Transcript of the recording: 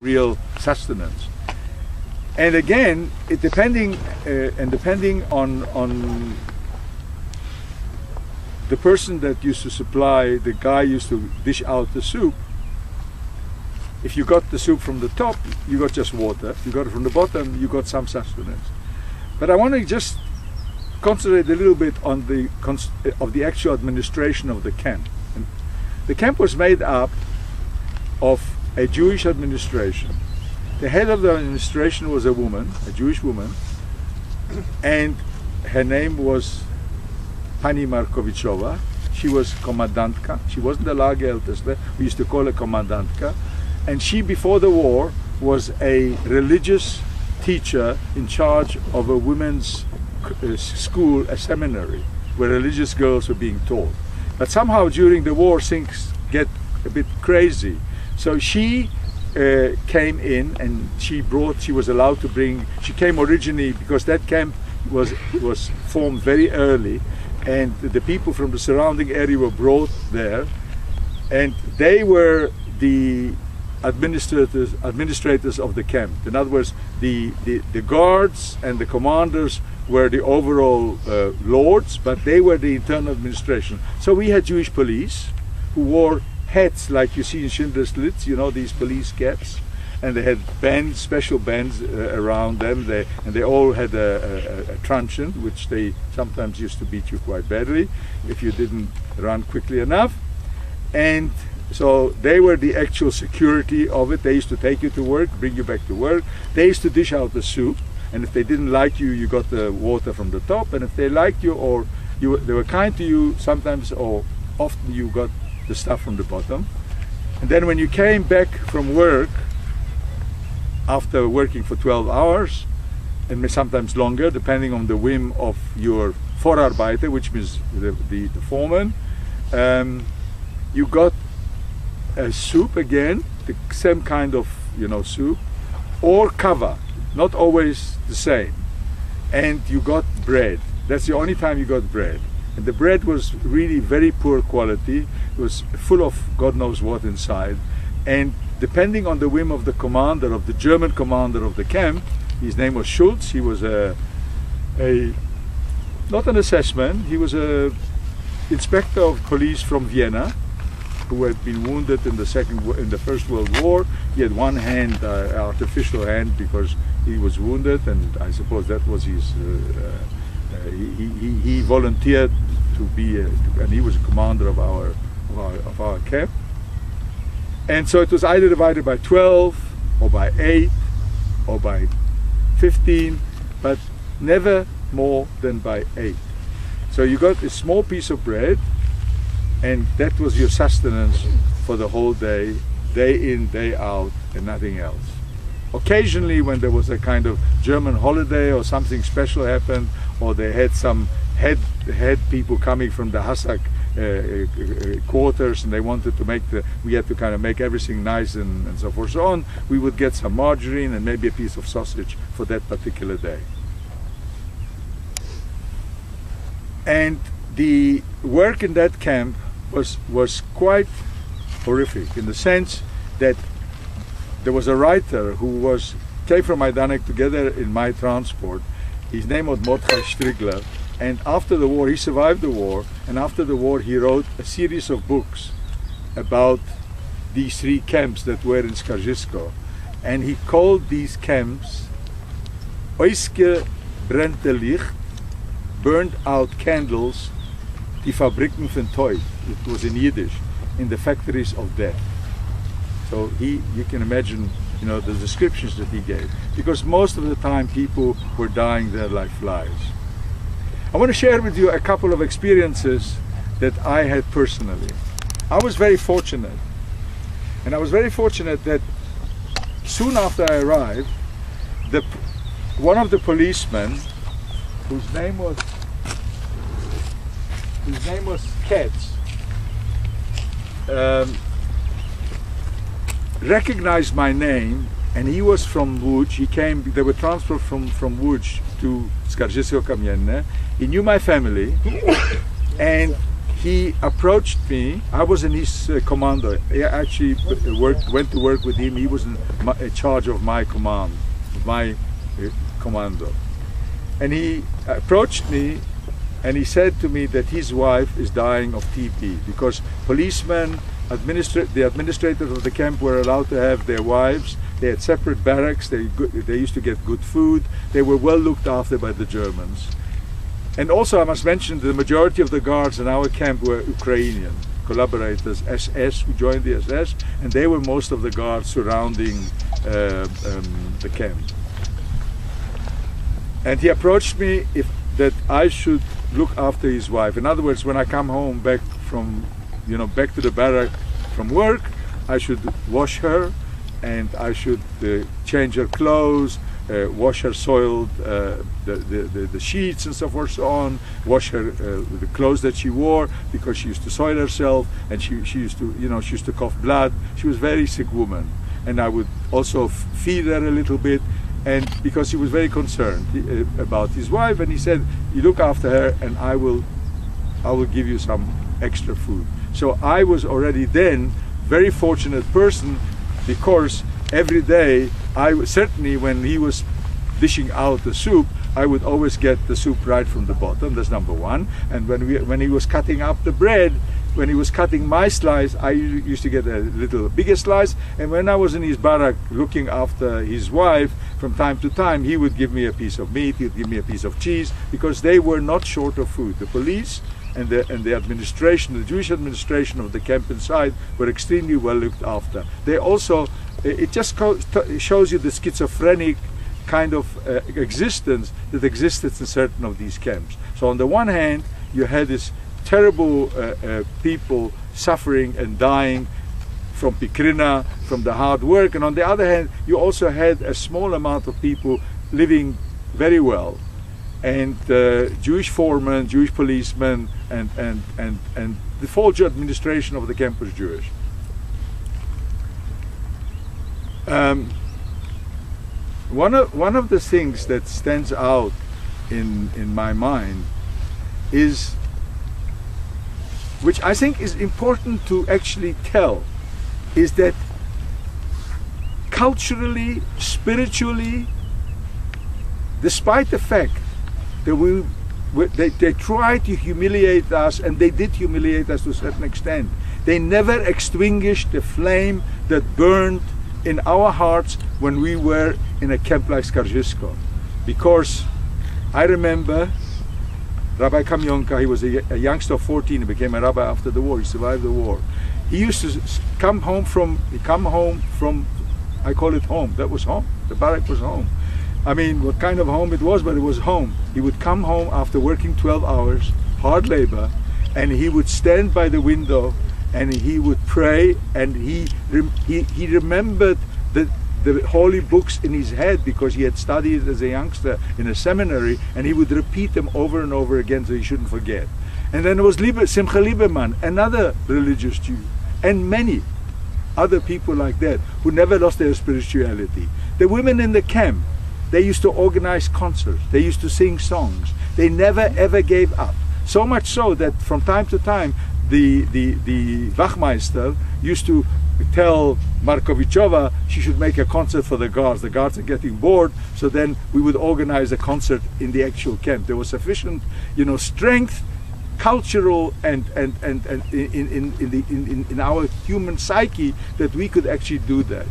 real sustenance. And again, it depending on the person that used to supply, the guy used to dish out the soup. If you got the soup from the top, you got just water. If you got it from the bottom, you got some sustenance. But I want to just concentrate a little bit on the actual administration of the camp. And the camp was made up of a Jewish administration. The head of the administration was a woman, a Jewish woman, and her name was Pani Markovicova. She was Kommandantka. She wasn't the Lagerälteste. We used to call her Kommandantka. And she, before the war, was a religious teacher in charge of a women's school, a seminary, where religious girls were being taught. But somehow during the war things get a bit crazy. So she came in and she came originally because that camp was formed very early, and the people from the surrounding area were brought there, and they were the administrators of the camp. In other words, the guards and the commanders were the overall lords, but they were the internal administration. So we had Jewish police who wore hats like you see in Schindler's List, you know, these police caps, and they had bands, special bands around them, and they all had a truncheon, which they sometimes used to beat you quite badly if you didn't run quickly enough. And so they were the actual security of it. They used to take you to work, bring you back to work. They used to dish out the soup, and if they didn't like you, you got the water from the top, and if they liked you or they were kind to you, sometimes or often you got the stuff from the bottom. And then when you came back from work, after working for 12 hours, and sometimes longer, depending on the whim of your Vorarbeiter, which means the foreman, you got a soup again, the same kind of, you know, soup, or kava, not always the same, and you got bread. That's the only time you got bread, and the bread was really very poor quality. It was full of God knows what inside, and depending on the whim of the commander, of the German commander of the camp, his name was Schulz. He was not an assessment, he was an inspector of police from Vienna, who had been wounded in the First World War. He had one hand, artificial hand, because he was wounded, and I suppose that was his. He volunteered to be, and he was a commander of our camp. And so it was either divided by 12, or by 8, or by 15, but never more than by 8. So you got a small piece of bread, and that was your sustenance for the whole day, day in, day out, and nothing else. Occasionally, when there was a kind of German holiday or something special happened, or they had some head people coming from the Hassak quarters, and they wanted to we had to kind of make everything nice and so forth, so on, we would get some margarine and maybe a piece of sausage for that particular day. And the work in that camp was quite horrific, in the sense that there was a writer who came from Maidanek together in my transport. His name was Mordechai Strigler, and after the war, he survived the war, and after the war he wrote a series of books about these three camps that were in Skarżysko, and he called these camps Oiske Brentelich, burned out candles, die Fabriken von Tod. It was in Yiddish, in the factories of death. So you can imagine, you know, the descriptions that he gave, because most of the time people were dying there like flies. I want to share with you a couple of experiences that I had personally. I was very fortunate, and I was very fortunate that soon after I arrived, one of the policemen, whose name was Katz, recognized my name, and he was from Łódź. They were transferred from Łódź to Skarżysko-Kamienne. He knew my family, and He approached me. I was in his commando. I actually went to work with him. He was in charge of my command, my commando. And he approached me and he said to me that his wife is dying of TB because policemen, the administrators of the camp were allowed to have their wives. They had separate barracks. They used to get good food. They were well looked after by the Germans. And also I must mention the majority of the guards in our camp were Ukrainian collaborators, SS, who joined the SS, and they were most of the guards surrounding the camp. And he approached me that I should look after his wife. In other words, when I come home back from, you know, back to the barrack from work, I should wash her and I should change her clothes, wash her soiled the sheets and so forth, so on, wash her the clothes that she wore, because she used to soil herself, and she used to, you know, she used to cough blood. She was a very sick woman, and I would also feed her a little bit, and because he was very concerned about his wife, and he said, "You look after her, and I will give you some extra food." So I was already then very fortunate person, because every day, I certainly when he was dishing out the soup, I would always get the soup right from the bottom. That's number one. And when he was cutting up the bread, when he was cutting my slice, I used to get a little bigger slice. And when I was in his barrack looking after his wife, from time to time, he would give me a piece of meat, he would give me a piece of cheese, because they were not short of food. The police and the administration, the Jewish administration of the camp inside, were extremely well looked after. They also, it just shows you the schizophrenic kind of existence that existed in certain of these camps. So on the one hand, you had this terrible people suffering and dying from Pikrina, from the hard work, and on the other hand, you also had a small amount of people living very well, and Jewish foremen, Jewish policemen, and the Folger administration of the camp was Jewish. One of the things that stands out in my mind is, which I think is important to actually tell, is that culturally, spiritually, despite the fact that they tried to humiliate us, and they did humiliate us to a certain extent, they never extinguished the flame that burned in our hearts when we were in a camp like Skarżysko. Because I remember Rabbi Kamionka, he was a youngster of 14, he became a rabbi after the war, he survived the war. He used to come home from, I call it home, that was home, the barrack was home. I mean, what kind of home it was, but it was home. He would come home after working 12 hours, hard labor, and he would stand by the window and he would pray, and he remembered the holy books in his head, because he had studied as a youngster in a seminary, and he would repeat them over and over again so he shouldn't forget. And then there was Simcha Lieberman, another religious Jew, and many other people like that who never lost their spirituality. The women in the camp, they used to organize concerts, they used to sing songs, they never ever gave up. So much so that from time to time the Wachmeister used to tell Markovicova she should make a concert for the guards. The guards are getting bored, so then we would organize a concert in the actual camp. There was sufficient, you know, strength, cultural and in our human psyche that we could actually do that.